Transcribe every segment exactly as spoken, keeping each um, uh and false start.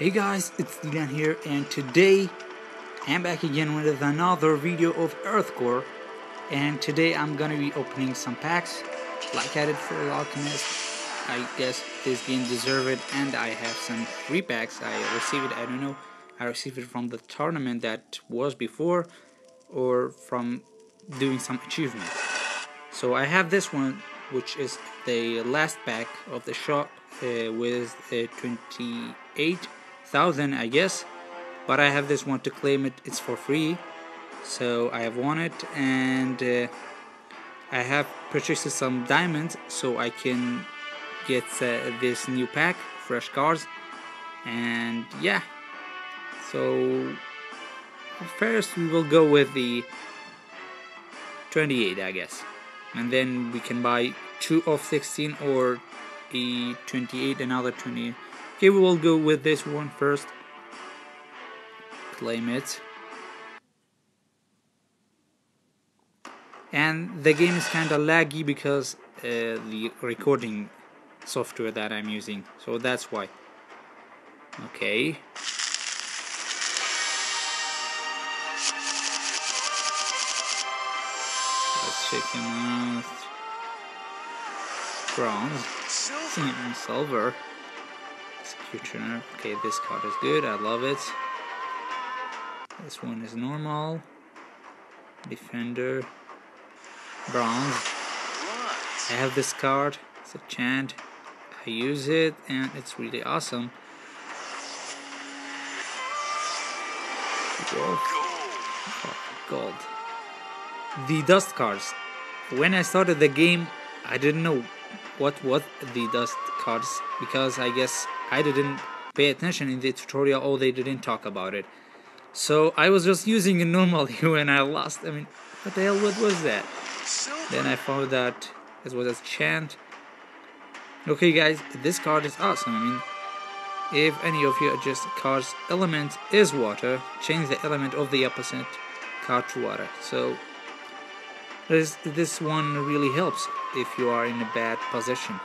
Hey guys, it's Dylan here, and today I'm back again with another video of Earthcore. And today I'm gonna be opening some packs like I did for Alchemist. I guess this game deserved it, and I have some free packs. I received it, I don't know, I received it from the tournament that was before or from doing some achievements. So I have this one, which is the last pack of the shop uh, with uh, twenty-eight thousand, I guess, but I have this one to claim it. It's for free, so I have won it, and uh, I have purchased some diamonds so I can get uh, this new pack, fresh cards. And yeah, so first we will go with the twenty-eight, I guess, and then we can buy two of sixteen or a twenty-eight, another twenty. Okay, we will go with this one first. Claim it. And the game is kinda laggy because uh, the recording software that I'm using, so that's why. Okay. Let's check him out. Bronze. Silver. Silver. Executioner. Okay, this card is good, I love it. This one is normal. Defender. Bronze. I have this card, it's a chant. I use it and it's really awesome. Wolf. Oh, gold. The dust cards. When I started the game, I didn't know what was the dust cards, because I guess I didn't pay attention in the tutorial or they didn't talk about it. So I was just using it normally when I lost. I mean, what the hell, what was that? Then I found that it was a chant. Okay guys, this card is awesome. I mean, if any of you adjust card's element is water, change the element of the opposite card to water. So this, this one really helps if you are in a bad position.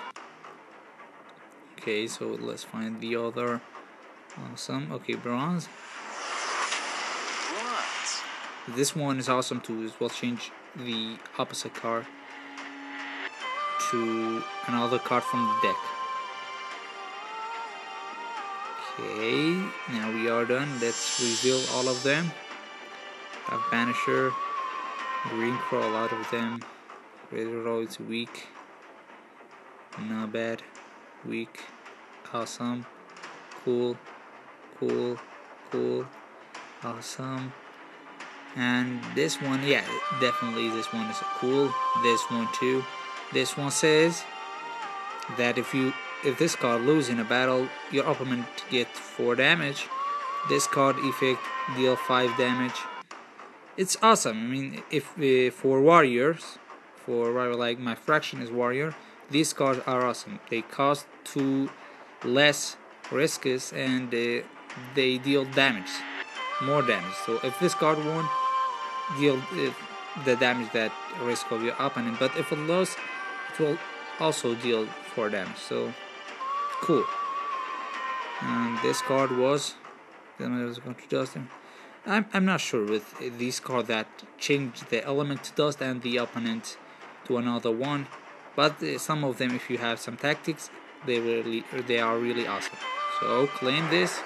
Okay, so let's find the other. Awesome. Okay, bronze. What? This one is awesome too. It will change the opposite card to another card from the deck. Okay, now we are done. Let's reveal all of them. I have Banisher, Green Crawl out of them. Razorod's weak. Not bad. Weak. Awesome. Cool. Cool. Cool. Awesome. And this one, yeah, definitely this one is cool. This one too. This one says that if you if this card loses in a battle, your opponent gets four damage. This card effect deal five damage. It's awesome. I mean, if uh, for warriors, for warrior, like my faction is warrior, these cards are awesome. They cost two less risks and uh, they deal damage, more damage. So if this card won, deal uh, the damage that risk of your opponent, but if it lost, it will also deal four damage. So cool. And this card was going to dust. I'm I'm not sure with these cards that change the element to dust and the opponent to another one. But some of them, if you have some tactics, they really they are really awesome. So claim this,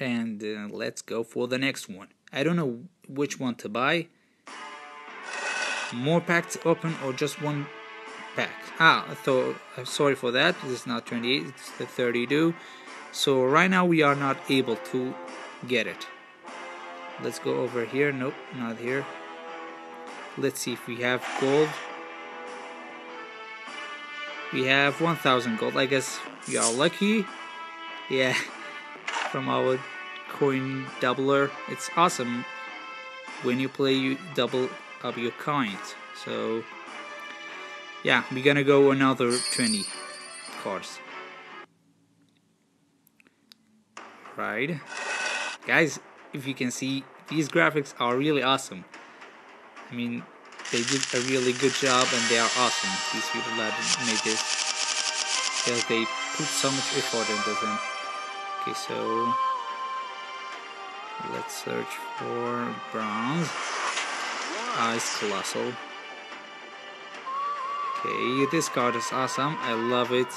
and uh, let's go for the next one. I don't know which one to buy. More packs open or just one pack? Ah, so I'm sorry for that. This is not twenty-eight. It's the thirty-two. So right now we are not able to get it. Let's go over here. Nope, not here. Let's see if we have gold. We have one thousand gold. I guess we are lucky. Yeah, from our coin doubler. It's awesome when you play, you double up your coins. So yeah, we're gonna go another twenty cards. Right, guys, if you can see, these graphics are really awesome. I mean, they did a really good job, and they are awesome, these people that made this, because they put so much effort into them. Okay, so let's search for bronze. Ah, it's colossal. Okay, this card is awesome. I love it.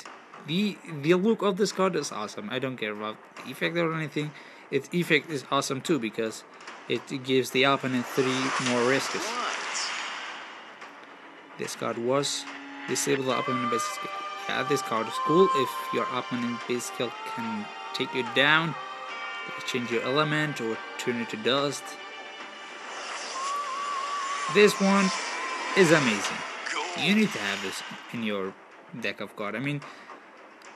The the look of this card is awesome. I don't care about the effect or anything. Its effect is awesome too because it gives the opponent three more risks. This card was disable the opponent's base skill. Yeah, this card is cool. If your opponent's base skill can take you down, change your element or turn it to dust. This one is amazing. You need to have this in your deck of cards. I mean,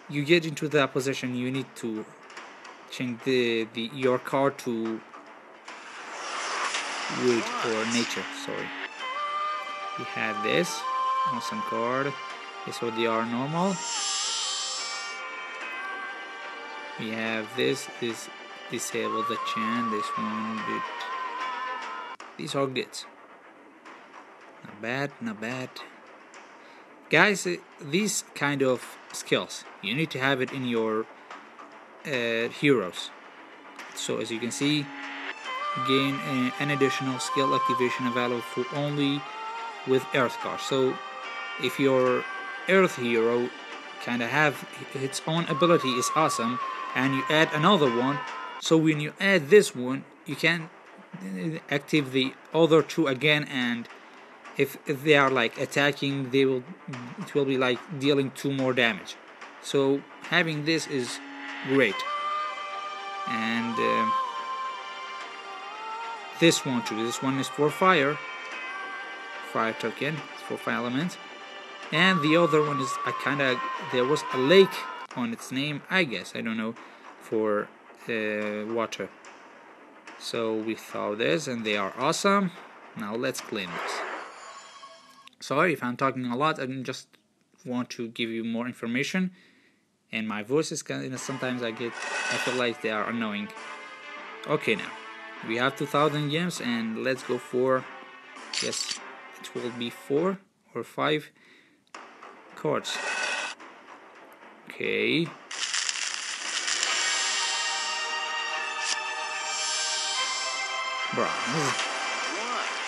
you get into that position, you need to change the, the your card to wood or nature. Sorry. We had this awesome card. Okay, so they are normal. We have this. This disable the chain. This one. Good. These are good. Not bad. Not bad. Guys, these kind of skills, you need to have it in your uh, heroes. So as you can see, gain uh, an additional skill activation available only with Earthcore. So if your Earth hero kind of have its own ability is awesome, and you add another one, so when you add this one, you can activate the other two again, and If, if they are like attacking, they will it will be like dealing two more damage. So having this is great. And uh, this one too. This one is for fire, fire token. It's for fire element. And the other one is a kind of there was a lake on its name, I guess. I don't know, for uh, water. So we saw this, and they are awesome. Now let's clean this. Sorry if I'm talking a lot, I just want to give you more information, and my voice is kind of, sometimes I get, I feel like they are annoying. Okay, now, we have two thousand gems, and let's go for, yes, it will be four or five cards. Okay. Bronze.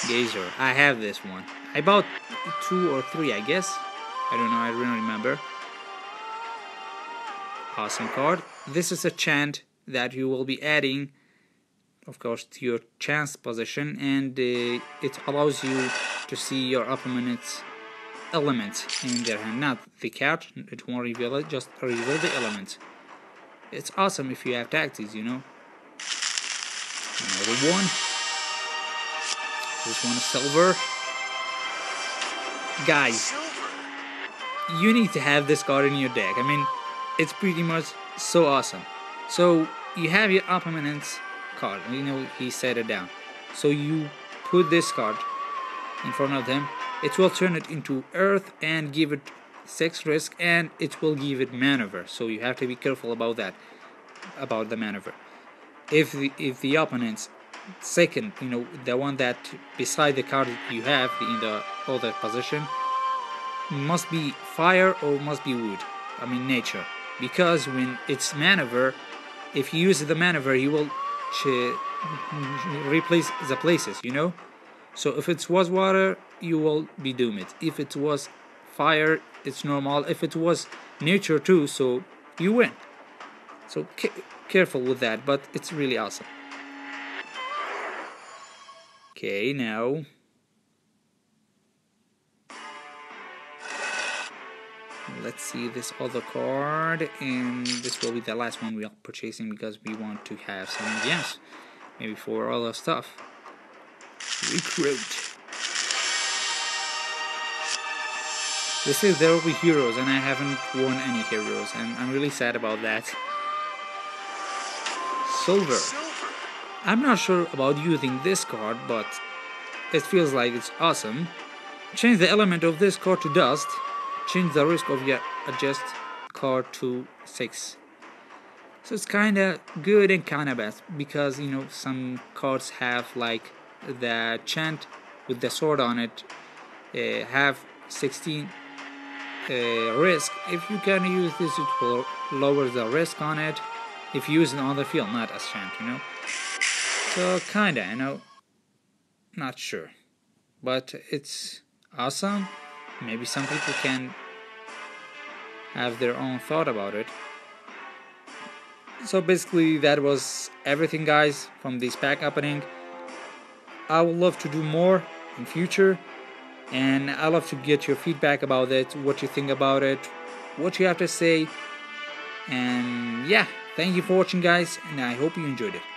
Geyser, I have this one. I bought two or three, I guess. I don't know, I don't remember. Awesome card. This is a chant that you will be adding, of course, to your chance position, and uh, it allows you to see your opponent's element in their hand. Not the card, it won't reveal it, just reveal the element. It's awesome if you have tactics, you know. Another one. This one is silver. Guys, you need to have this card in your deck. I mean, it's pretty much so awesome. So you have your opponent's card, you know, he set it down, so you put this card in front of them, it will turn it into earth and give it six risk, and it will give it maneuver. So you have to be careful about that, about the maneuver. If the, if the opponent's second, you know, the one that beside the card you have in the other position must be fire or must be wood, I mean nature, because when it's maneuver, if you use the maneuver, you will replace the places, you know. So if it was water, you will be doomed. If it was fire, it's normal. If it was nature too, so you win. So careful with that, but it's really awesome. Okay, now let's see this other card, and this will be the last one we are purchasing because we want to have some gems, maybe for all our stuff. Recruit. This is there will be heroes, and I haven't won any heroes, and I'm really sad about that. Silver. I'm not sure about using this card, but it feels like it's awesome. Change the element of this card to dust. Change the risk of your adjust card to six. So it's kinda good and kinda bad, because, you know, some cards have like the chant with the sword on it uh, have sixteen uh, risk. If you can use this, it will lower the risk on it. if used on the field, not as champ, you know. So kinda, you know, not sure, but it's awesome. Maybe some people can have their own thought about it. So basically that was everything, guys, from this pack opening. I would love to do more in future, and I love to get your feedback about it, what you think about it, what you have to say. And yeah, thank you for watching, guys, and I hope you enjoyed it.